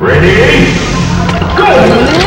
Ready? Go!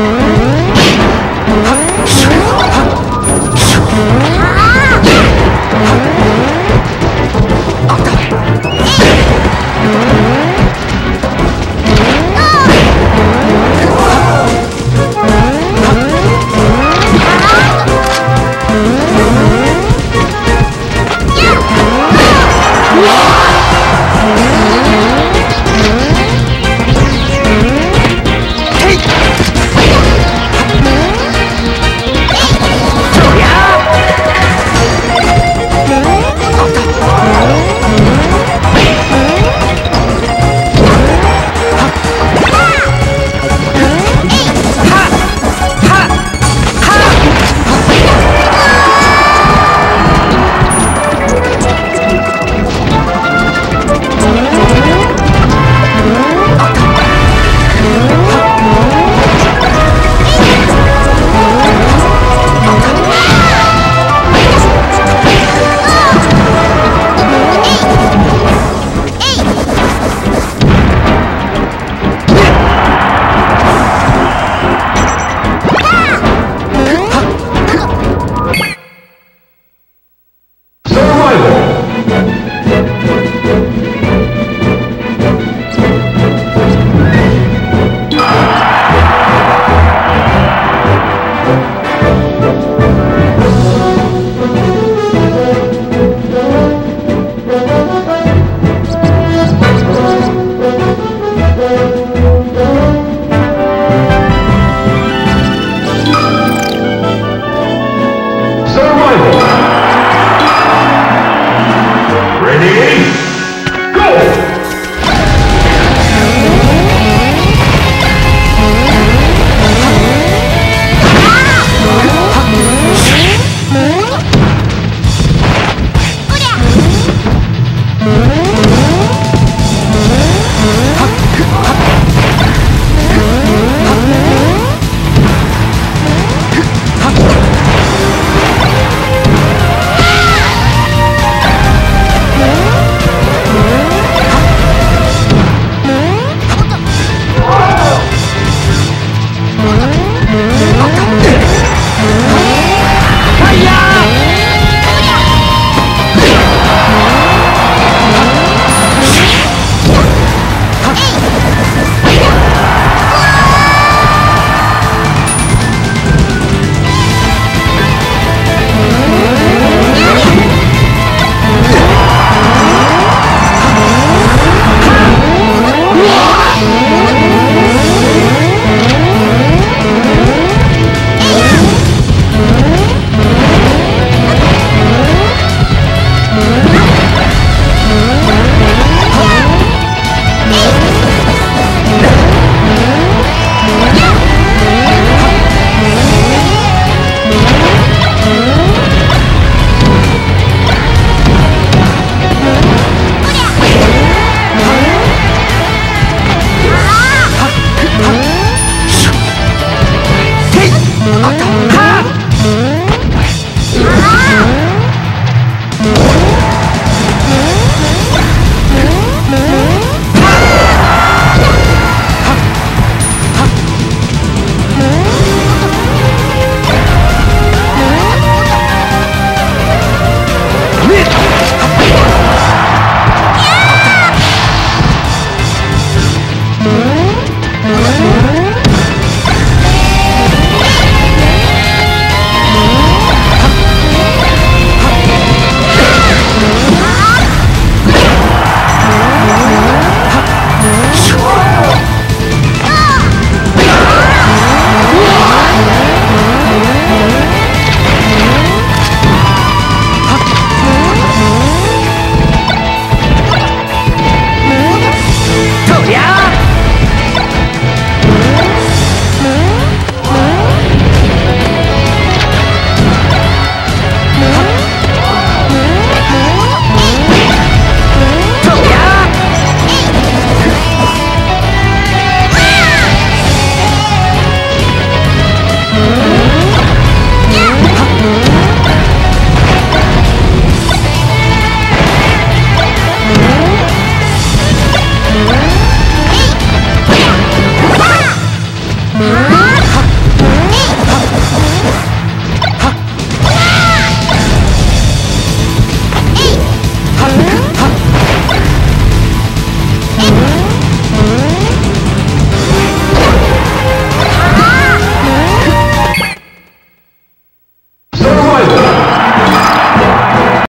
Huh?